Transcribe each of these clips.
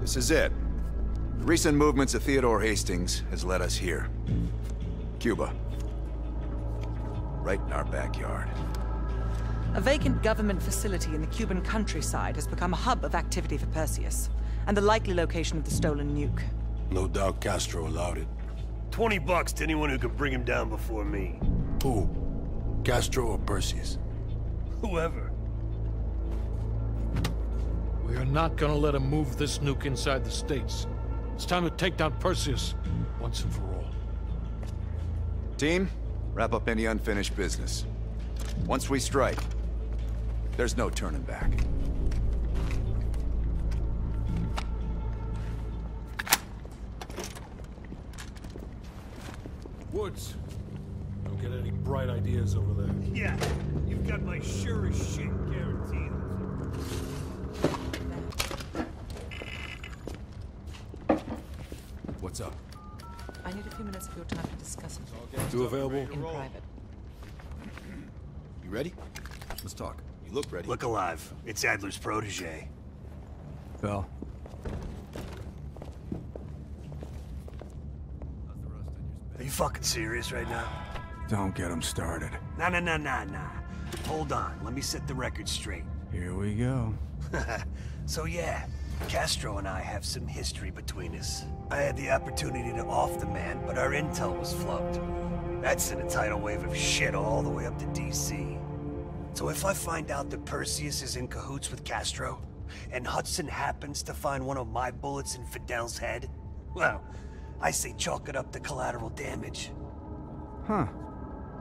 This is it. The recent movements of Theodore Hastings has led us here. Cuba. Right in our backyard. A vacant government facility in the Cuban countryside has become a hub of activity for Perseus, and the likely location of the stolen nuke. No doubt Castro allowed it. $20 to anyone who can bring him down before me. Who? Castro or Perseus? Whoever. We are not gonna let him move this nuke inside the States. It's time to take down Perseus, once and for all. Team, wrap up any unfinished business. Once we strike, there's no turning back. Woods, I don't get any bright ideas over there. Yeah, you've got my sure as shit guaranteed. What's up? I need a few minutes of your time to discuss it. You available? In private. You ready? Let's talk. You look ready. Look alive. It's Adler's protege. Bell. Are you fucking serious right now? Don't get him started. Nah. Hold on. Let me set the record straight. Here we go. So yeah, Castro and I have some history between us. I had the opportunity to off the man, but our intel was flubbed. That's sent a tidal wave of shit all the way up to DC. So if I find out that Perseus is in cahoots with Castro, and Hudson happens to find one of my bullets in Fidel's head, well, I say chalk it up to collateral damage. Huh.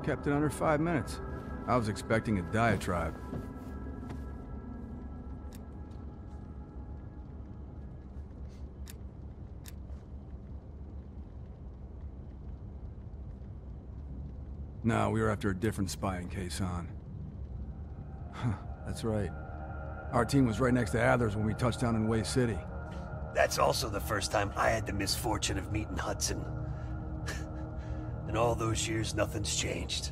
Kept it under 5 minutes. I was expecting a diatribe. No, we were after a different spy in Khe Sanh. Huh, that's right. Our team was right next to Adler's when we touched down in Way City. That's also the first time I had the misfortune of meeting Hudson. In all those years, nothing's changed.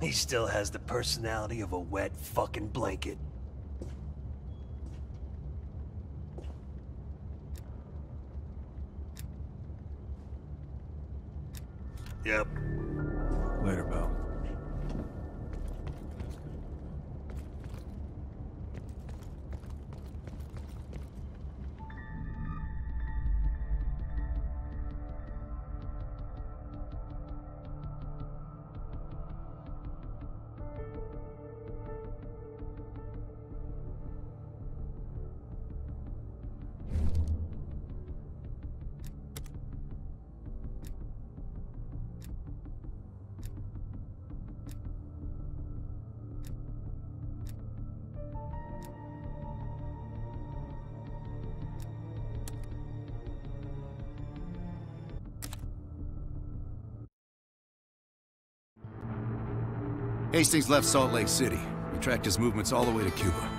He still has the personality of a wet fucking blanket. Yep. Later, Bell. Hastings left Salt Lake City. We tracked his movements all the way to Cuba.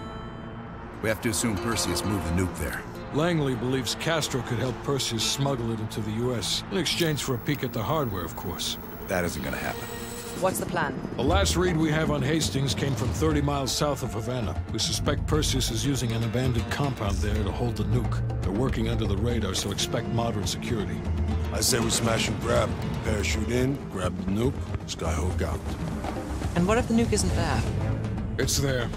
We have to assume Perseus moved the nuke there. Langley believes Castro could help Perseus smuggle it into the U.S. in exchange for a peek at the hardware, of course. That isn't gonna happen. What's the plan? The last read we have on Hastings came from 30 miles south of Havana. We suspect Perseus is using an abandoned compound there to hold the nuke. They're working under the radar, so expect modern security. I say we smash and grab. Parachute in, grab the nuke, Skyhook out. And what if the nuke isn't there? It's there.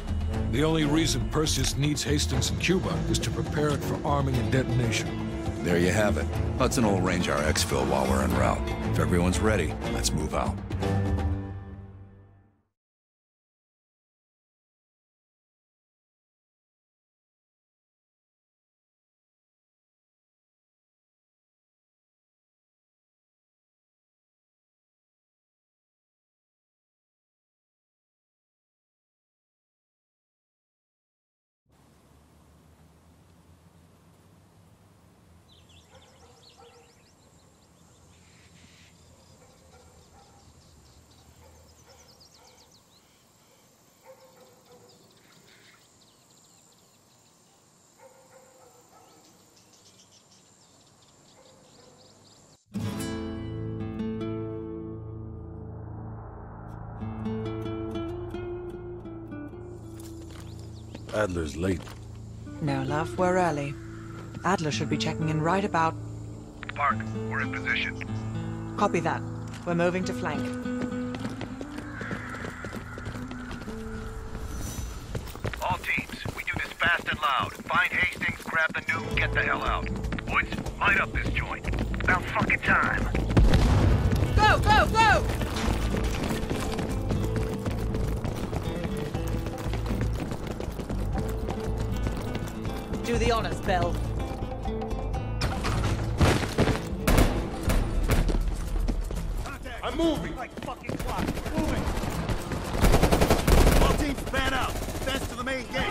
The only reason Perseus needs Hastings in Cuba is to prepare it for arming and detonation. There you have it. Hudson will arrange our exfil while we're en route. If everyone's ready, let's move out. Adler's late. No, love, we're early. Adler should be checking in right about... Park, we're in position. Copy that. We're moving to flank. All teams, we do this fast and loud. Find Hastings, grab the nuke, get the hell out. Woods, light up this joint. About fucking time. Go, go, go! Do the honors, Bell. I'm moving! Like fucking clockwork. Moving! All teams fan out. Fence to the main gate.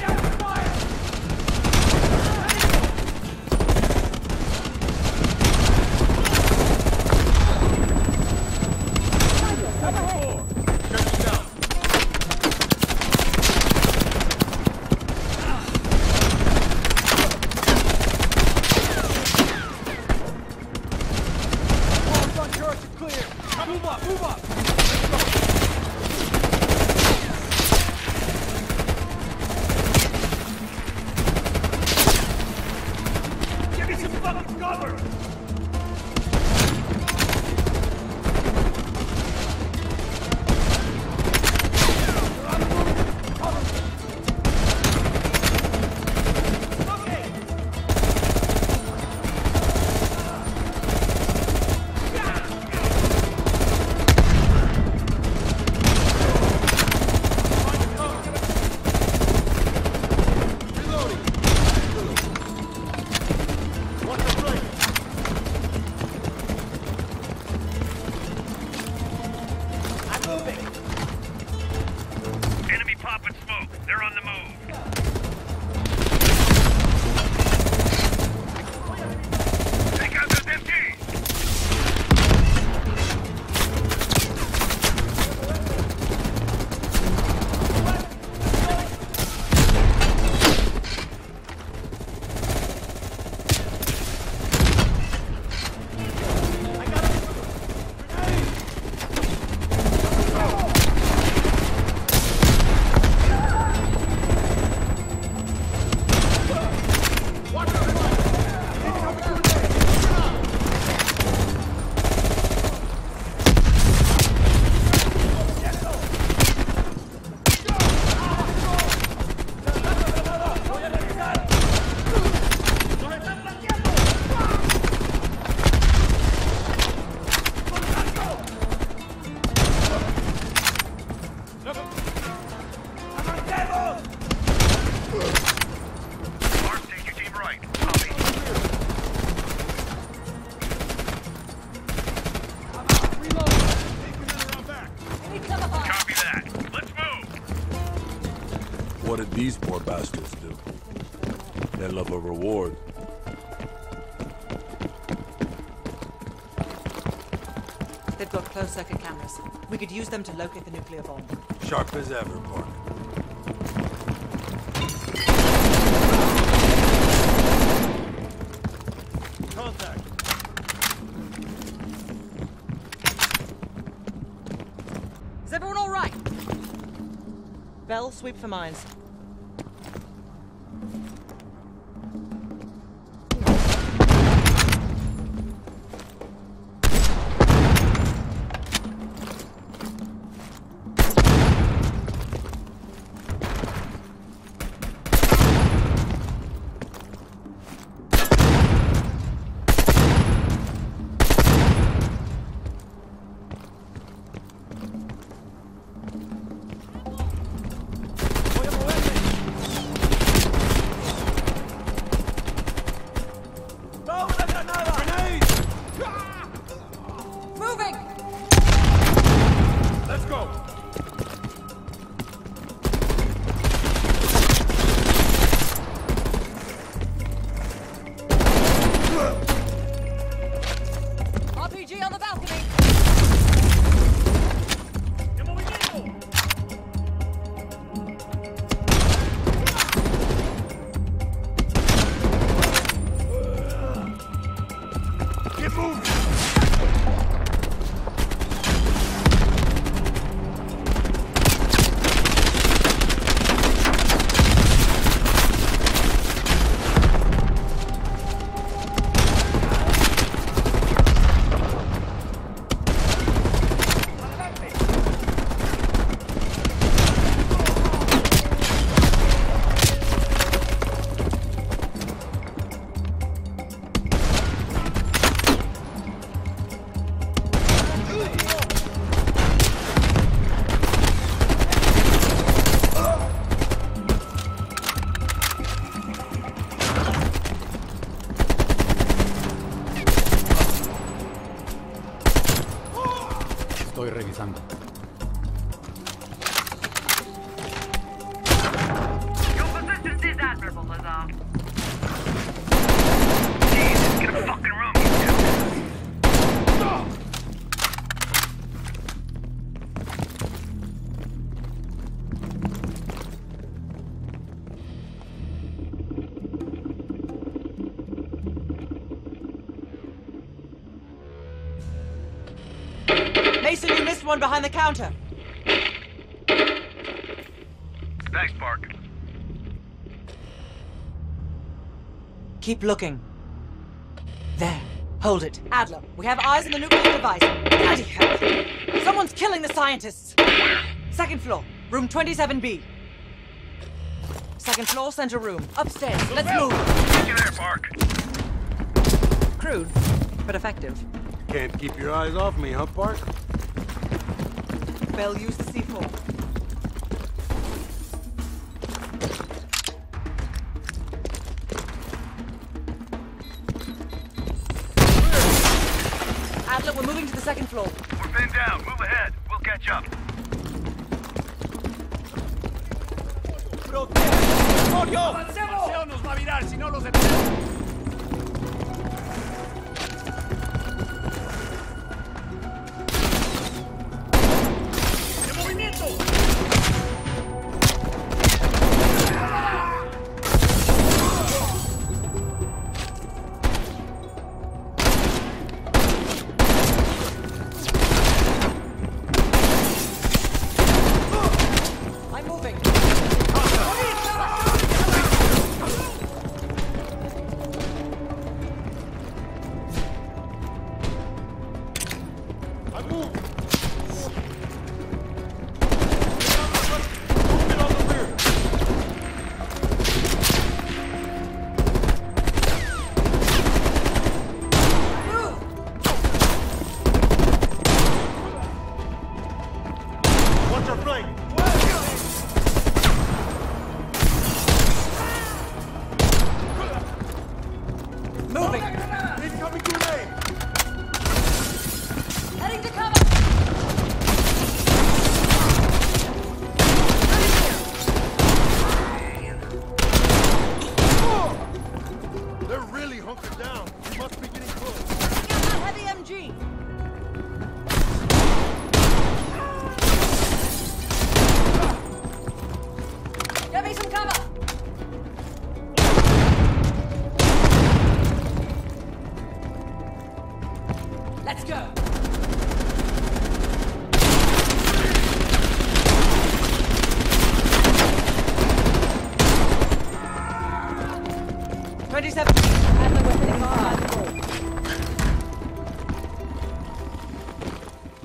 These poor bastards do. They love a reward. They've got closed-circuit cameras. We could use them to locate the nuclear bomb. Sharp as ever, Park. Contact! Is everyone all right? Bell, sweep for mines. estoy revisando. Your position is admirable, Lazar. Jesus, get a fucking room, you Mason, you missed one behind the counter. Thanks, Park. Keep looking. There. Hold it. Adler, we have eyes on the nuclear device. Bloody hell. Someone's killing the scientists. Where? Second floor. Room 27B. Second floor, center room. Upstairs. Let's move. Get in there, Park. Crude, but effective. Can't keep your eyes off me, huh, Park? Bell, use the C4. Adler, we're moving to the second floor. We're pinned down. Move ahead. We'll catch up.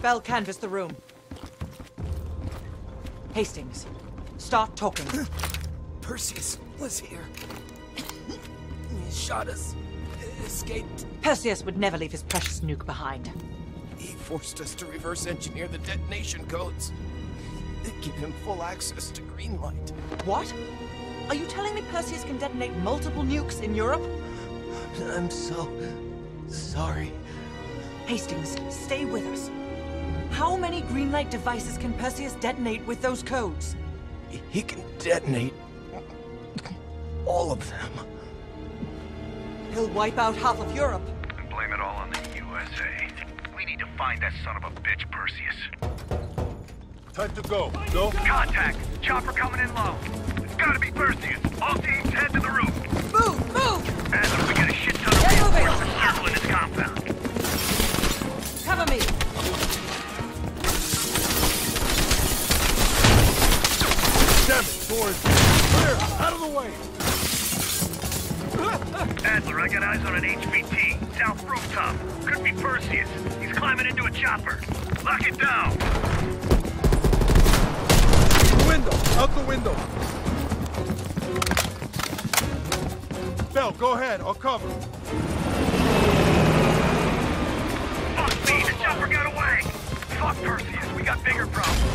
Bell, canvass the room. Hastings, start talking. Perseus was here. He shot us. Escaped. Perseus would never leave his precious nuke behind. He forced us to reverse engineer the detonation codes. They'd give him full access to green light. What? Are you telling me Perseus can detonate multiple nukes in Europe? I'm so sorry. Hastings, stay with us. How many green light devices can Perseus detonate with those codes? He can detonate all of them. He'll wipe out half of Europe. And blame it all on the USA. We need to find that son of a bitch, Perseus. Time to go. Go. Contact. Chopper coming in low. It's gotta be Perseus. All teams head to the roof. Move! Move! And we get a shit ton of reinforcements circling this compound. Cover me. Damn it, Doors. Clear! Out of the way! Adler, I got eyes on an HVT. South rooftop. Could be Perseus. He's climbing into a chopper. Lock it down! Window! Out the window! Bell, go ahead. I'll cover. Fuck me! The chopper got away! Fuck Perseus. We got bigger problems.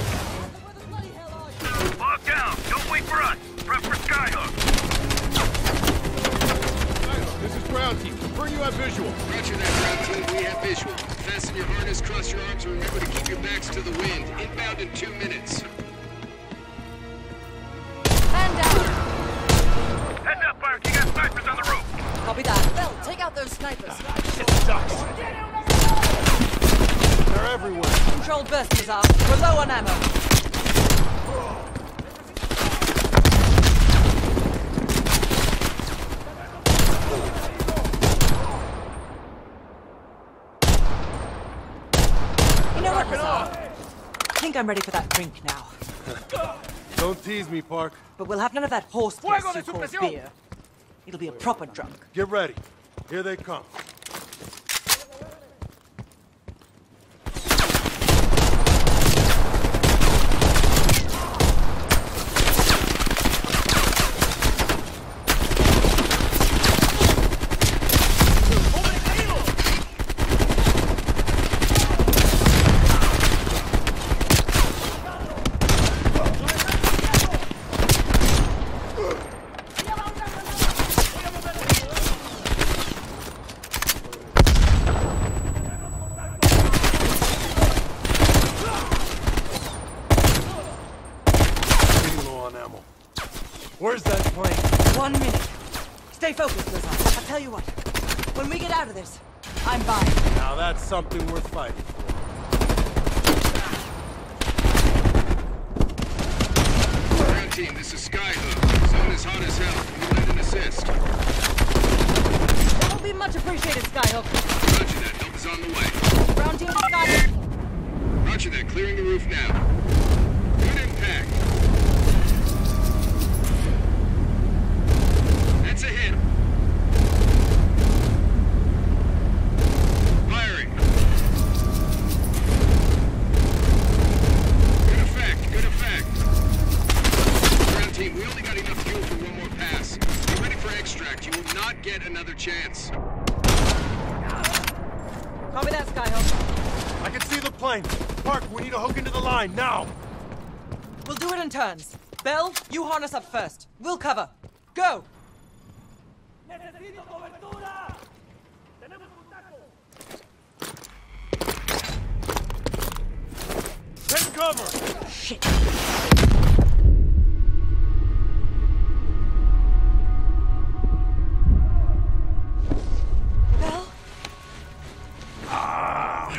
Lock down! Don't wait for us! Prep for Skyhook! This is ground team. Confirm you have visual. Roger that, ground team. We have visual. Fasten your harness, cross your arms, and remember to keep your backs to the wind. Inbound in 2 minutes. Man down! Heads up, Park! You got snipers on the roof! Copy that. Bell, take out those snipers! Shit sucks! They're everywhere! Controlled burst is up. We're low on ammo! I'm ready for that drink now. Don't tease me, Park. But we'll have none of that horse piss you call beer. It'll be a proper drunk. Get ready. Here they come. Where's that plane? 1 minute. Stay focused, Lazar. I'll tell you what. When we get out of this, I'm buying. Now that's something worth fighting for. Ground team, this is Skyhook. Zone is hot as hell. Can you lend an assist? That will be much appreciated, Skyhook. Roger that. Help is on the way. Ground team to Skyhook. Roger that. Clearing the roof now. Good impact. It's a hit. Firing. Good effect, good effect. Ground team, we only got enough fuel for one more pass. Be ready for extract. You will not get another chance. Copy that, Skyhawk. I can see the plane. Park, we need to hook into the line, now. We'll do it in turns. Bell, you harness up first. We'll cover. Go! Take cover! Shit! Bell? Ah!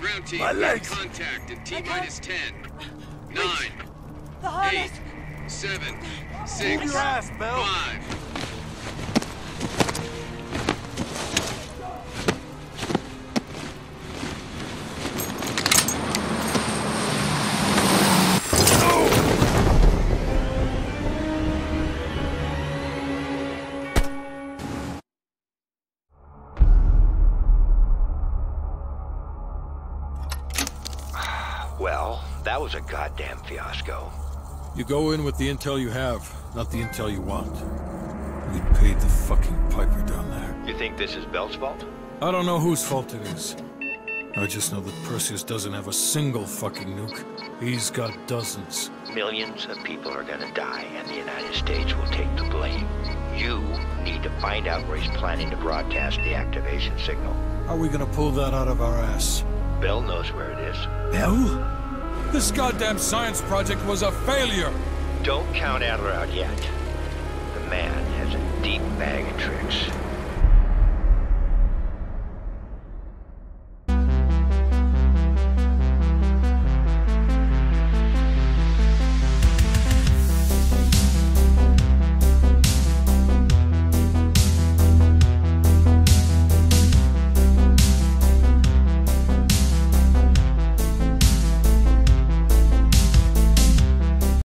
Ground team, my legs. Contact in T-10. 9. The harness. 8. 7. 6. Move your ass, Bell. 5. That was a goddamn fiasco. You go in with the intel you have, not the intel you want. We paid the fucking piper down there. You think this is Bell's fault? I don't know whose fault it is. I just know that Perseus doesn't have a single fucking nuke. He's got dozens. Millions of people are gonna die, and the United States will take the blame. You need to find out where he's planning to broadcast the activation signal. How are we gonna pull that out of our ass? Bell knows where it is. Bell? This goddamn science project was a failure! Don't count Adler out yet. The man has a deep bag of tricks.